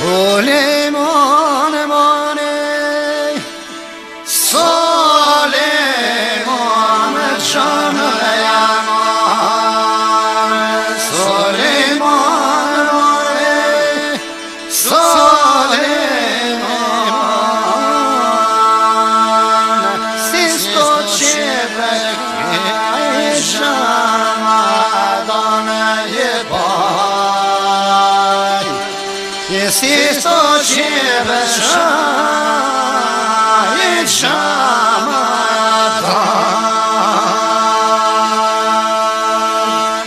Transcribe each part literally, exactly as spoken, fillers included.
Soleymane mane Soleymane canı yanar Soleymane mane Soleymane Siz koçerek Sisto qeve shahit shamatan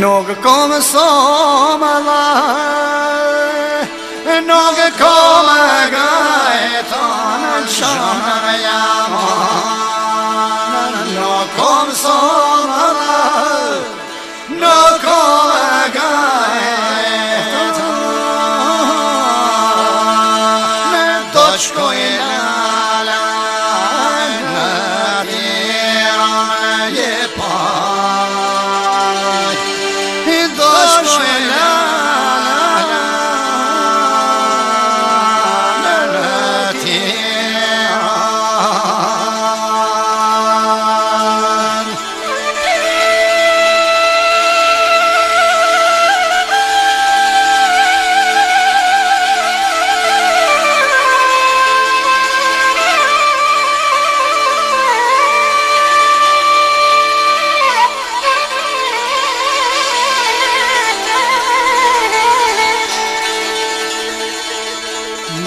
Nuk kome soma la Nuk kome gajton Qanën jaman Nuk kome soma la Nuk kome gajton Me do qkoj lalan Në tiran je pan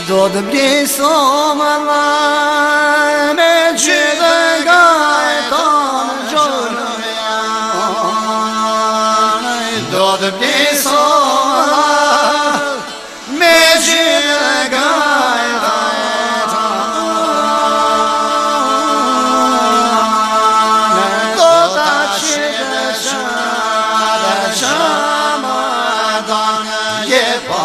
Do të blisoma la Me gjithë gajton Gjurëm janë Do të blisoma la Me gjithë gajton Do të qëtë qëtë qëmë Danë je pa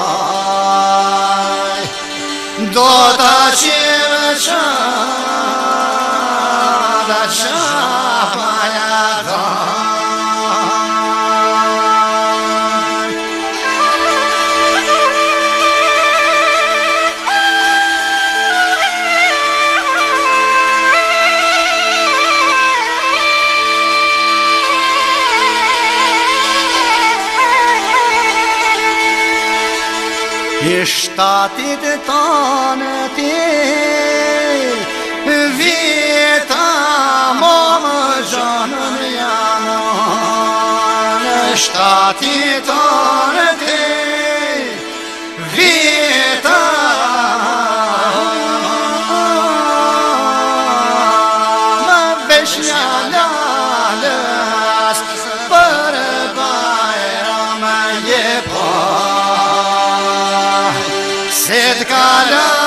Do të qire qëtë qëpa jëtë I shtatit tanë ti Vjeta momë gjanën janë I shtatit tanë ti Vjeta Më vesh një lalës Për bajram e jepa It got up.